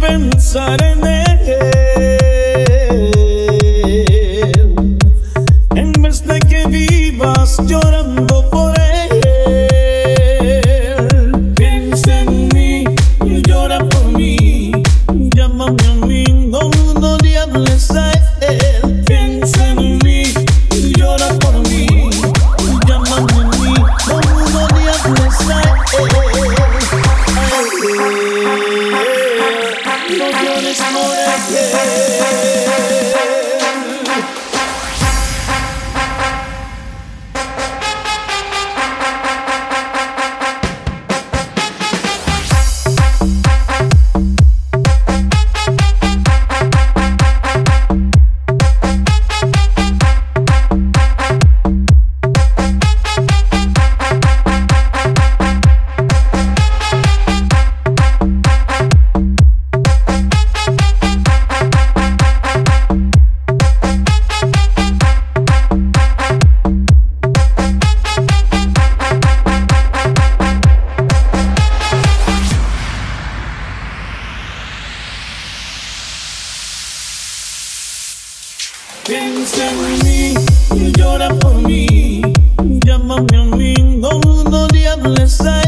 Pensar en él, en vez de que vivas llorando por él, piensa en mí y llora por mí. Llámame a mí, no, no le hables a él. Piensa en mí y llora por mí. Llámame a mí, no, no le hables a él. Ay, no llores por piensa en mí y llora por mí. Llámame a mí, no, no le hables a él.